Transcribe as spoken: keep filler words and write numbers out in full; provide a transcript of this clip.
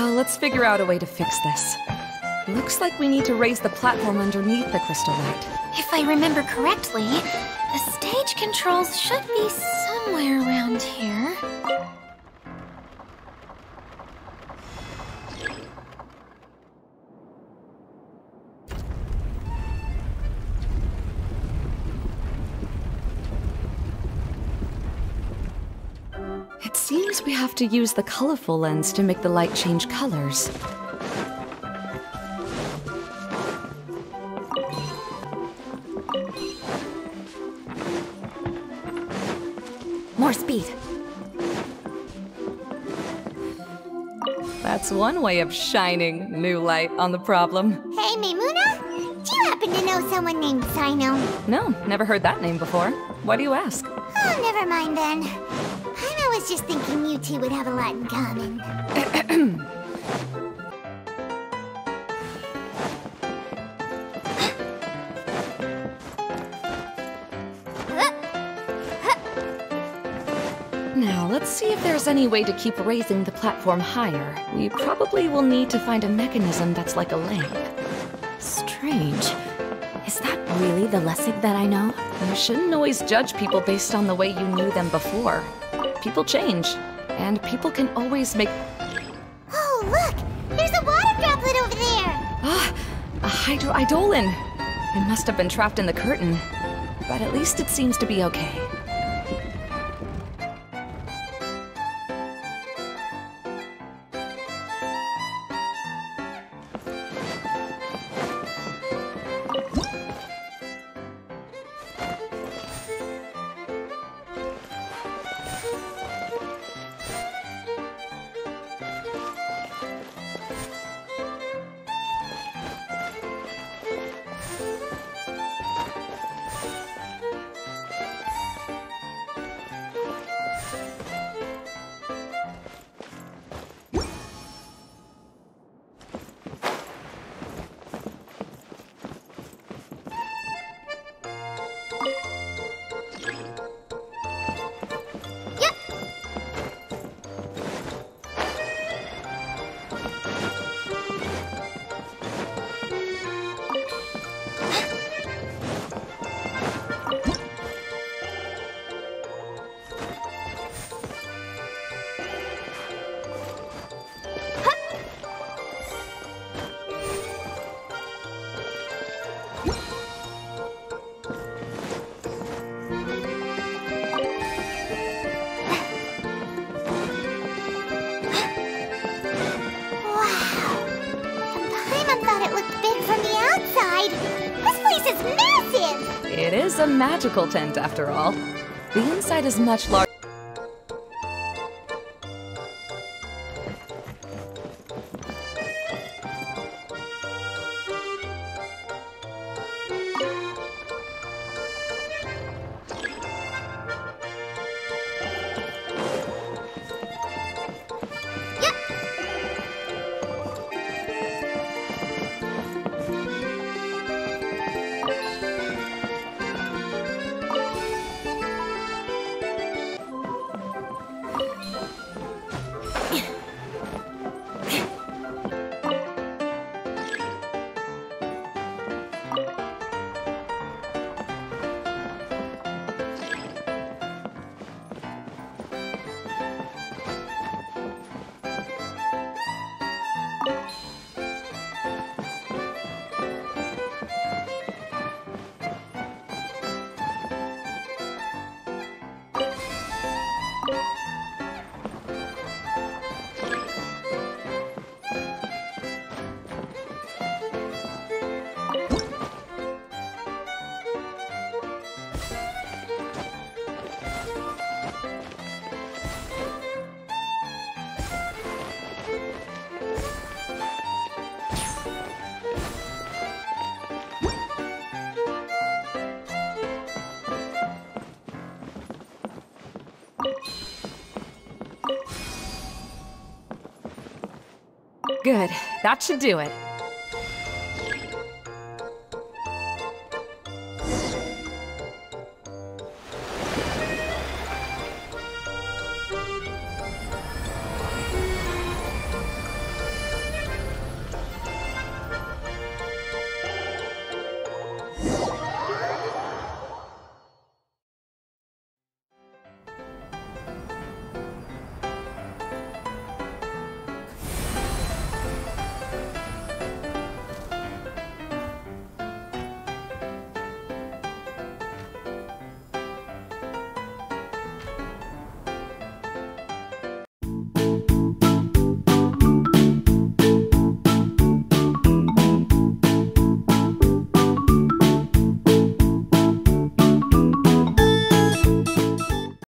Uh, let's figure out a way to fix this. Looks like we need to raise the platform underneath the crystallite. If I remember correctly, the stage controls should be somewhere around here. It seems we have to use the colorful lens to make the light change colors. More speed. That's one way of shining new light on the problem. Hey, Maimuna! Do you happen to know someone named Sino? No, never heard that name before. Why do you ask? Oh, never mind then. I was just thinking you two would have a lot in common. Now, let's see if there's any way to keep raising the platform higher. We probably will need to find a mechanism that's like a lamp. Strange. Is that really the lesson that I know? You shouldn't always judge people based on the way you knew them before. People change, and people can always make... Oh, look! There's a water droplet over there! Ah, a Hydro-Eidolon! It must have been trapped in the curtain, but at least it seems to be okay. It is a magical tent, after all. The inside is much larger. Good. That should do it.